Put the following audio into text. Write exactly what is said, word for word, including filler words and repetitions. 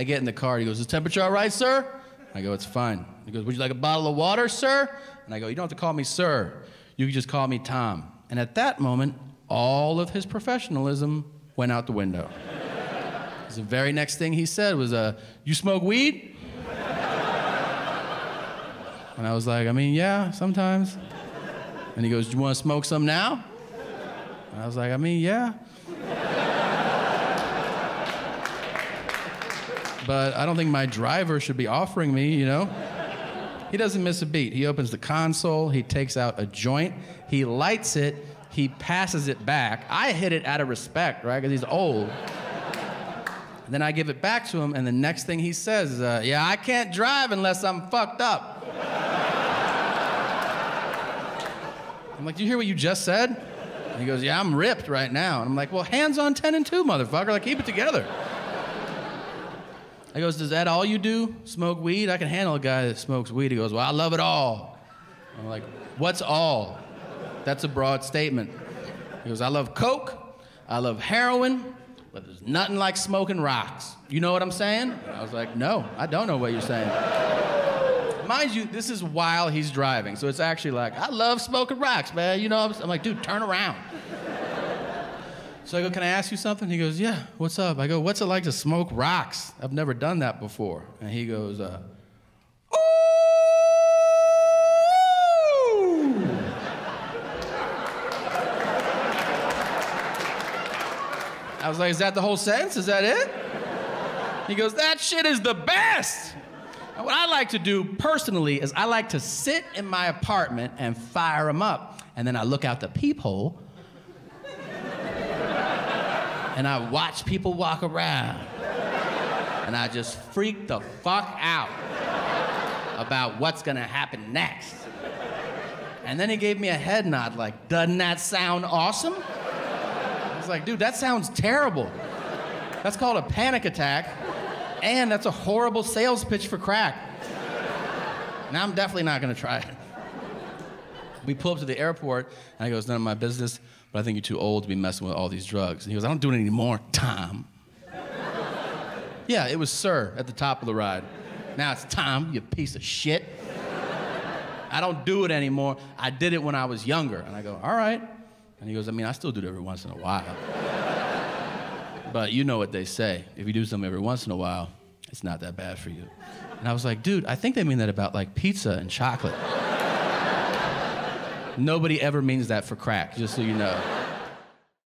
I get in the car. He goes, is the temperature all right, sir? I go, it's fine. He goes, would you like a bottle of water, sir? And I go, you don't have to call me sir. You can just call me Tom. And at that moment, all of his professionalism went out the window. The very next thing he said was, uh, you smoke weed? And I was like, I mean, yeah, sometimes. And he goes, do you want to smoke some now? And I was like, I mean, yeah. But I don't think my driver should be offering me, you know? He doesn't miss a beat. He opens the console, he takes out a joint, he lights it, he passes it back. I hit it out of respect, right, because he's old. And then I give it back to him, and the next thing he says is, uh, yeah, I can't drive unless I'm fucked up. I'm like, do you hear what you just said? And he goes, yeah, I'm ripped right now. And I'm like, well, hands on ten and two, motherfucker. Like, keep it together. I goes, does that all you do? Smoke weed? I can handle a guy that smokes weed. He goes, well, I love it all. I'm like, what's all? That's a broad statement. He goes, I love coke. I love heroin. But there's nothing like smoking rocks. You know what I'm saying? And I was like, no, I don't know what you're saying. Mind you, this is while he's driving. So it's actually like, I love smoking rocks, man. You know, I'm, I'm like, dude, turn around. So I go, can I ask you something? He goes, yeah, what's up? I go, what's it like to smoke rocks? I've never done that before. And he goes, uh, ooh. I was like, is that the whole sentence? Is that it? He goes, that shit is the best. And what I like to do personally is I like to sit in my apartment and fire them up. And then I look out the peephole and I watch people walk around, and I just freak the fuck out about what's gonna happen next. And then he gave me a head nod like, doesn't that sound awesome? I was like, dude, that sounds terrible. That's called a panic attack, and that's a horrible sales pitch for crack. Now I'm definitely not gonna try it. We pull up to the airport, and I go, it's none of my business, but I think you're too old to be messing with all these drugs. And he goes, I don't do it anymore, Tom. Yeah, it was sir at the top of the ride. Now it's Tom, you piece of shit. I don't do it anymore. I did it when I was younger. And I go, all right. And he goes, I mean, I still do it every once in a while. But you know what they say. If you do something every once in a while, it's not that bad for you. And I was like, dude, I think they mean that about like pizza and chocolate. Nobody ever means that for crack, just so you know.